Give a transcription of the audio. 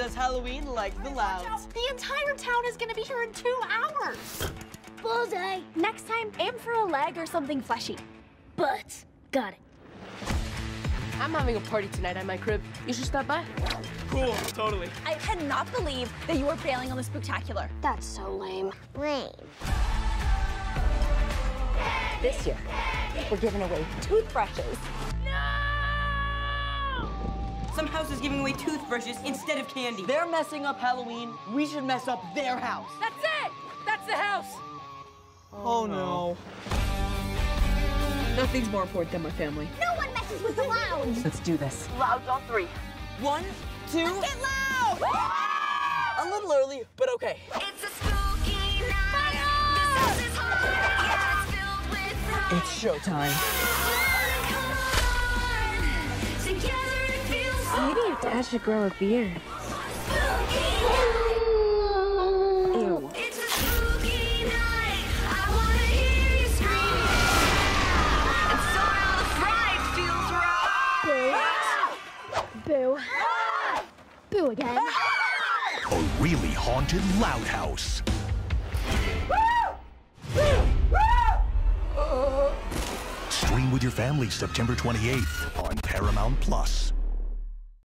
does Halloween like the Louds. The entire town is gonna be here in 2 hours. Bullseye. Next time, aim for a leg or something fleshy. But, got it. I'm having a party tonight at my crib. You should stop by. Cool, totally. I cannot believe that you are failing on the spectacular. That's so lame. Lame. This year, we're giving away toothbrushes. No! Some house is giving away toothbrushes instead of candy. They're messing up Halloween. We should mess up their house. That's it! That's the house! Oh, no. Nothing's more important than my family. No one messes with the Louds! Let's do this. Louds on 3. 1, 2... Let's get loud! Woo! A little early, but okay. It's a spooky night. This is hard. It's filled with pride. It's showtime. Together it feels so good. Maybe your dad should grow a beard. Boo again. A really haunted Loud House. Stream with your family September 28th on Paramount+.